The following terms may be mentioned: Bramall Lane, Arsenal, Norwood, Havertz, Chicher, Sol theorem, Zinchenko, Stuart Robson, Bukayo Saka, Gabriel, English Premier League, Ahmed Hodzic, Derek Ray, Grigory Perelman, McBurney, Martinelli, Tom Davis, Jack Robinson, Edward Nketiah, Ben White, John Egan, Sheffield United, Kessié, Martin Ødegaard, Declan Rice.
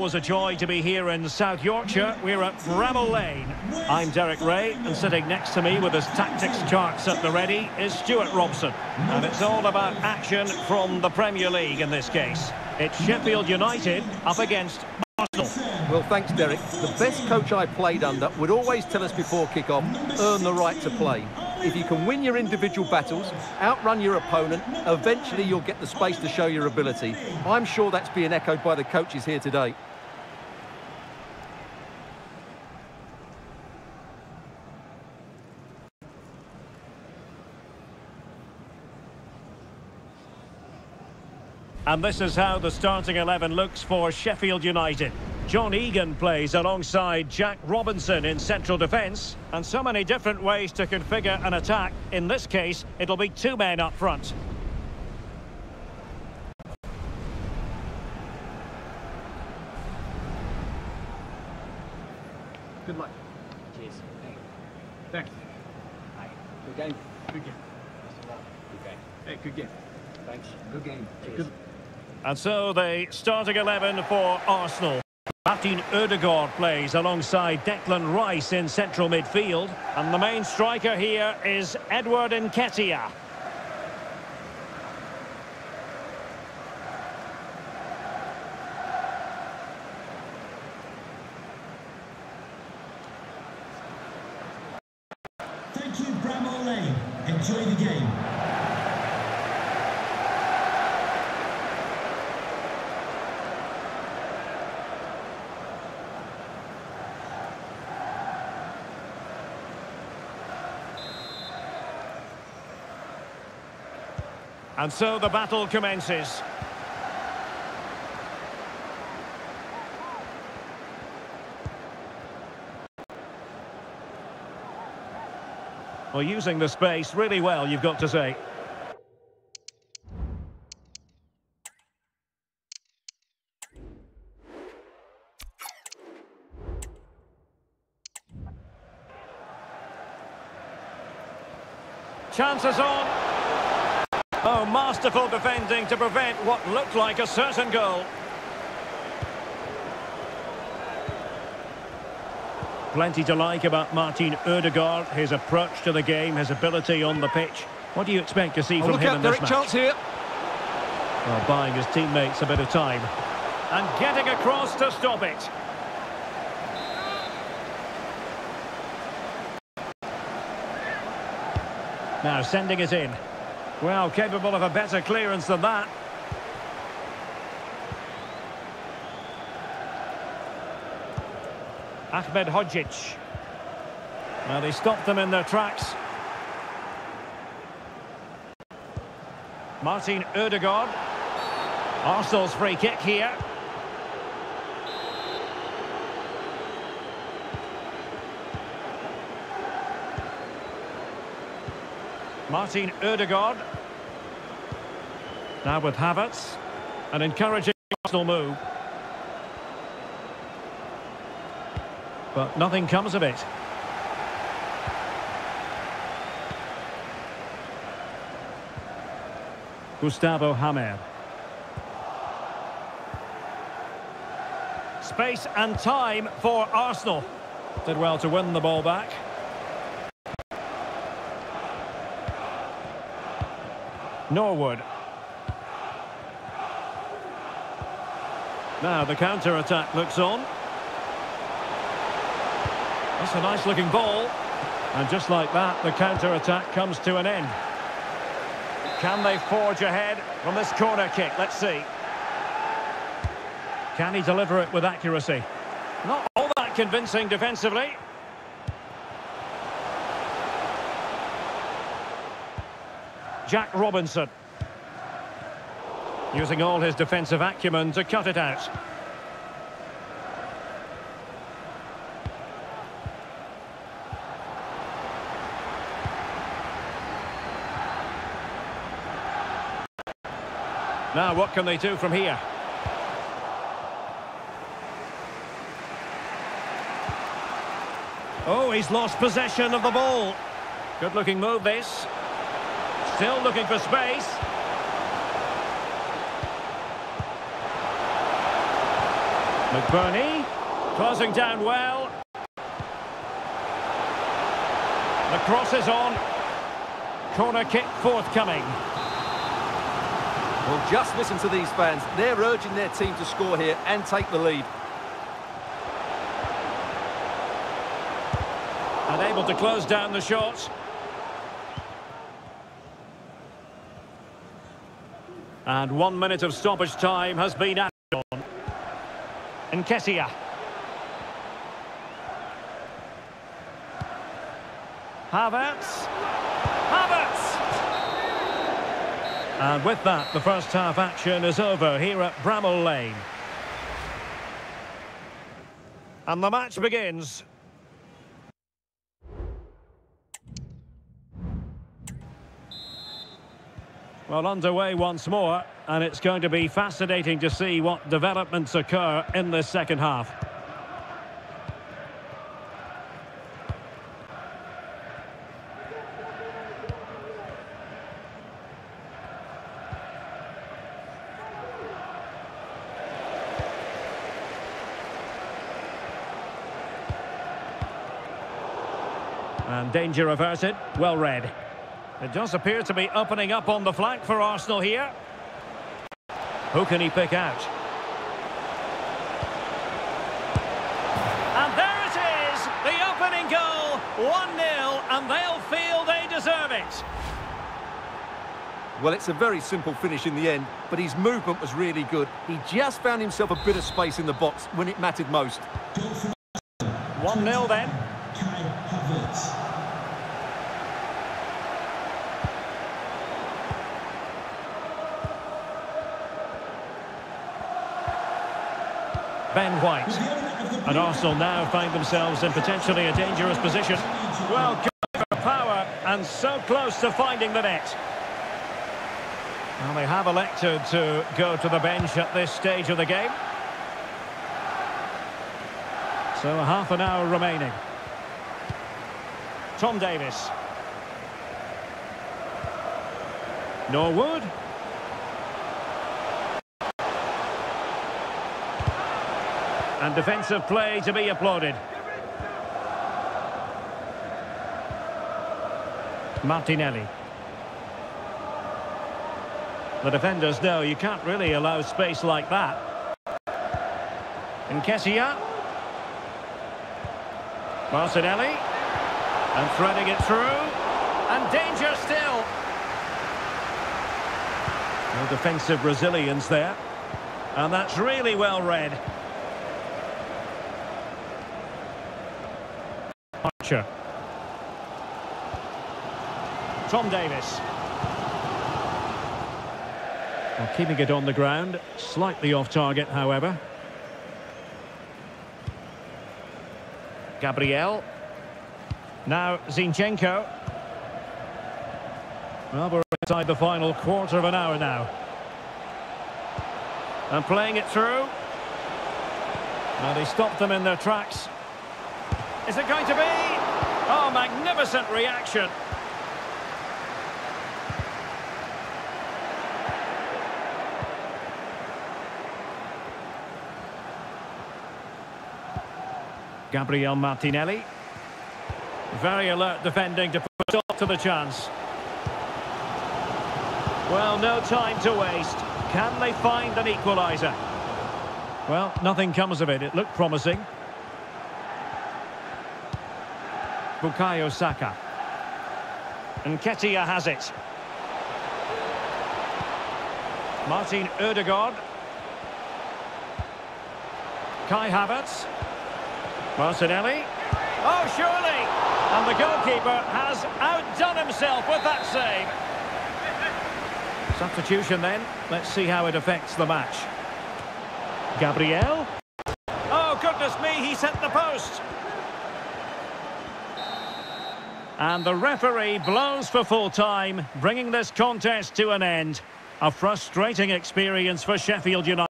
Always a joy to be here in South Yorkshire. We're at Bramall Lane. I'm Derek Ray, and sitting next to me with his tactics charts at the ready is Stuart Robson. And it's all about action from the Premier League in this case. It's Sheffield United up against Arsenal. Well, thanks, Derek. The best coach I played under would always tell us before kick-off, earn the right to play. If you can win your individual battles, outrun your opponent, eventually you'll get the space to show your ability. I'm sure that's being echoed by the coaches here today. And this is how the starting 11 looks for Sheffield United. John Egan plays alongside Jack Robinson in central defence, and so many different ways to configure an attack. In this case, it'll be two men up front. Good luck. Cheers. Thanks. Hi. Good game. Good game. Good game. Hey, good game. Thanks. Good game. Good. And so the starting 11 for Arsenal. Martin Ødegaard plays alongside Declan Rice in central midfield. And the main striker here is Edward Nketiah. Thank you, Bramall Lane. Enjoy the game. And so the battle commences. Well, using the space really well, you've got to say. Chances on. Oh, masterful defending to prevent what looked like a certain goal. Plenty to like about Martin Ødegaard, his approach to the game, his ability on the pitch. What do you expect to see from him in this match? Chance here. Well, buying his teammates a bit of time. And getting across to stop it. Now sending it in. Well, capable of a better clearance than that. Ahmed Hodzic. Now they stopped them in their tracks. Martin Ødegaard. Arsenal's free kick here. Martin Ødegaard. Now with Havertz. An encouraging Arsenal move. But nothing comes of it. Gustavo Hamer. Space and time for Arsenal. Did well to win the ball back. Norwood. Now the counter-attack looks on. That's a nice-looking ball. And just like that, the counter-attack comes to an end. Can they forge ahead from this corner kick? Let's see. Can he deliver it with accuracy? Not all that convincing defensively. Jack Robinson, using all his defensive acumen to cut it out. Now what can they do from here? Oh, he's lost possession of the ball. Good looking move this. Still looking for space. McBurney, closing down well. The cross is on. Corner kick forthcoming. Well, just listen to these fans. They're urging their team to score here and take the lead. Unable to close down the shots. And 1 minute of stoppage time has been added on. Nketiah. Havertz! And with that, the first half action is over here at Bramall Lane. And the match begins. Well, underway once more, and it's going to be fascinating to see what developments occur in this second half. And danger averted. Well read. It does appear to be opening up on the flank for Arsenal here. Who can he pick out? And there it is! The opening goal! 1-0, and they'll feel they deserve it. Well, it's a very simple finish in the end, but his movement was really good. He just found himself a bit of space in the box when it mattered most. 1-0 then. Ben White. And Arsenal now find themselves in potentially a dangerous position. Well, good for power, and so close to finding the net. Well, they have elected to go to the bench at this stage of the game. So half an hour remaining. Tom Davis. Norwood. And defensive play to be applauded. Martinelli. The defenders know you can't really allow space like that. And Kessié. Martinelli. And threading it through. And danger still. No defensive resilience there. And that's really well read. Tom Davis. Well, keeping it on the ground, slightly off target, however. Gabriel. Now Zinchenko. Well, we're inside the final quarter of an hour now. And playing it through. Now they stopped them in their tracks. Is it going to be? Oh, magnificent reaction. Gabriel Martinelli. Very alert defending to put up to the chance. Well, no time to waste. Can they find an equaliser? Well, nothing comes of it. It looked promising. Bukayo Saka. Nketiah has it. Martin Ødegaard. Kai Havertz. Martinelli. Oh, surely! And the goalkeeper has outdone himself with that save. Substitution then. Let's see how it affects the match. Gabriel. Oh, goodness me, he sent the post. And the referee blows for full time, bringing this contest to an end. A frustrating experience for Sheffield United.